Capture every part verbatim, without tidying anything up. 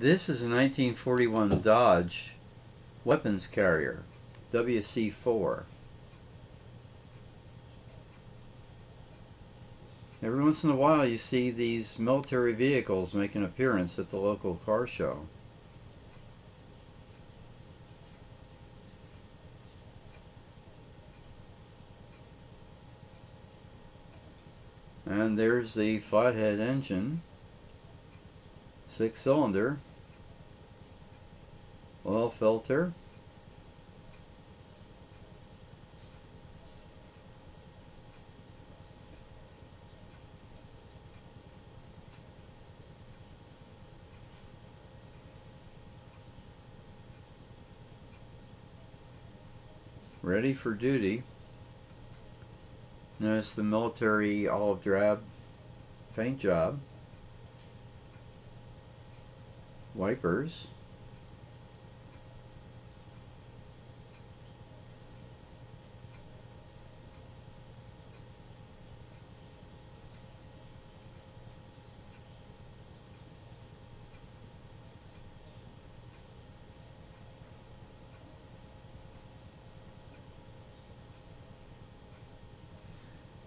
This is a nineteen forty-one Dodge Weapons Carrier, W C four. Every once in a while you see these military vehicles make an appearance at the local car show. And there's the flathead engine, six cylinder, oil filter, ready for duty. Notice the military olive drab paint job, wipers,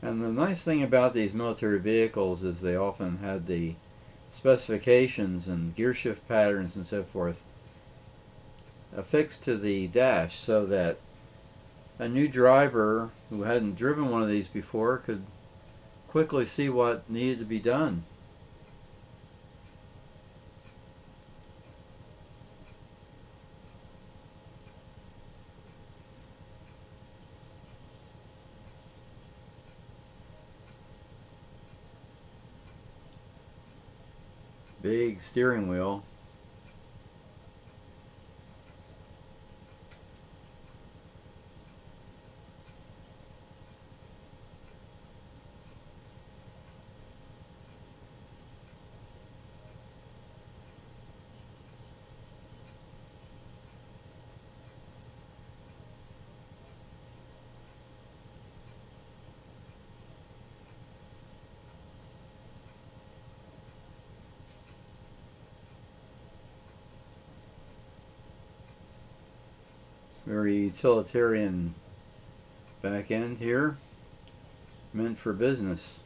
and the nice thing about these military vehicles is they often had the specifications and gear shift patterns and so forth affixed to the dash, so that a new driver who hadn't driven one of these before could quickly see what needed to be done. Big steering wheel. Very utilitarian back end here, meant for business.